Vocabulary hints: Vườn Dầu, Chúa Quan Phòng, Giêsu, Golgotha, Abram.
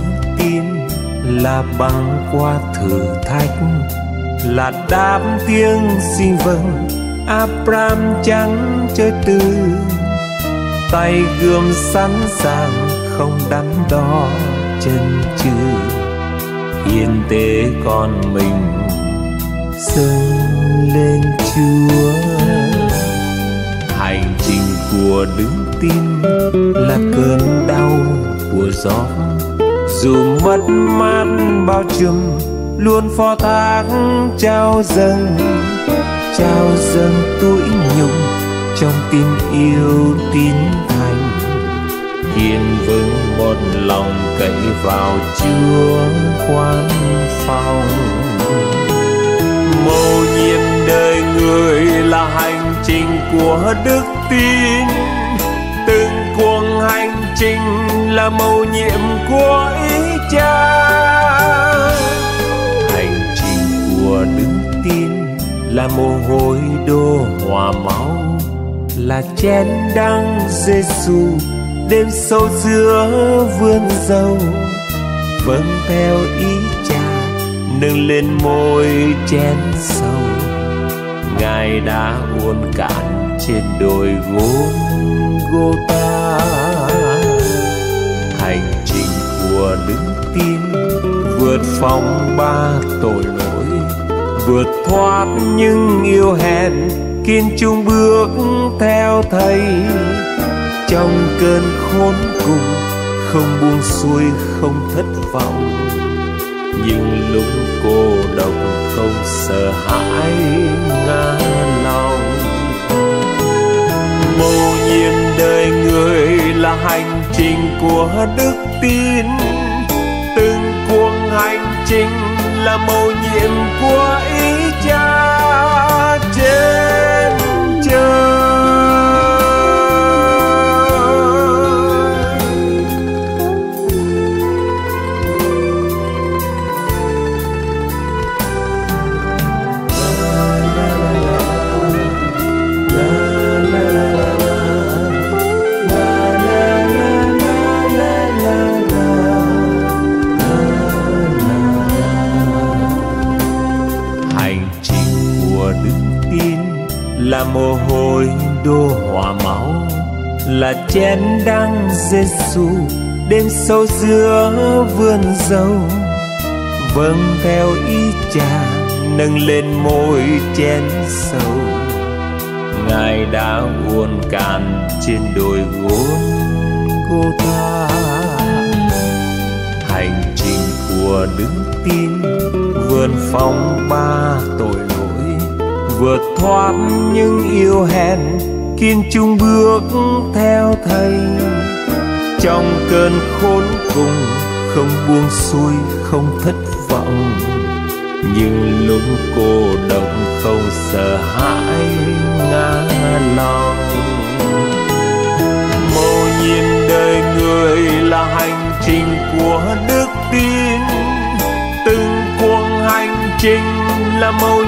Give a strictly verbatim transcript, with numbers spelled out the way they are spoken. đức tin là băng qua thử thách, là đáp tiếng xin vâng Abram trắng chơi tư, tay gươm sẵn sàng không đắn đo chân chừ, hiến tế con mình dâng lên Chúa. Hành trình của đức tin là cơn đau của gió, dù mất mát bao trùm luôn phó thác trao dâng, trao dâng tủi nhục trong tin yêu tín thành, kiên vững một lòng cậy vào Chúa quan phòng. Mầu nhiệm đời người là hành trình của đức tin, từng cuộc hành trình là mầu nhiệm của ý Cha. Hành trình của đức tin là mồ hôi đổ hòa máu, là chén đắng Giêsu đêm sâu giữa vườn dầu, vâng theo ý Cha nâng lên môi chén sầu, Ngài đã uốn cạn trên đồi Golgotha. Hành trình của đức tin vượt phong ba tội lỗi, vượt thoát những yêu hẹn, kiên chung bước theo Thầy trong cơn khốn cùng, không buông xuôi không thất vọng, nhưng lúc cô độc không sợ hãi ngã lòng. Mầu nhiệm đời người là hành trình của đức tin, từng cuộc hành trình là mầu nhiệm của ý Cha trên trời. Là mồ hôi đổ hòa máu, là chén đắng Giêsu đêm sâu giữa vườn dầu, vâng theo ý Cha nâng lên môi chén sầu, Ngài đã uốn cạn trên đồi Golgotha. Hành trình của đức tin vượt phong ba tội lỗi, vượt thoát những yêu hẹn, kiên chung bước theo Thầy trong cơn khốn cùng, không buông xuôi không thất vọng, nhưng lúc cô độc không sợ hãi ngã lòng. Mầu nhiệm đời người là hành trình của đức tin, từng cuộc hành trình là mầu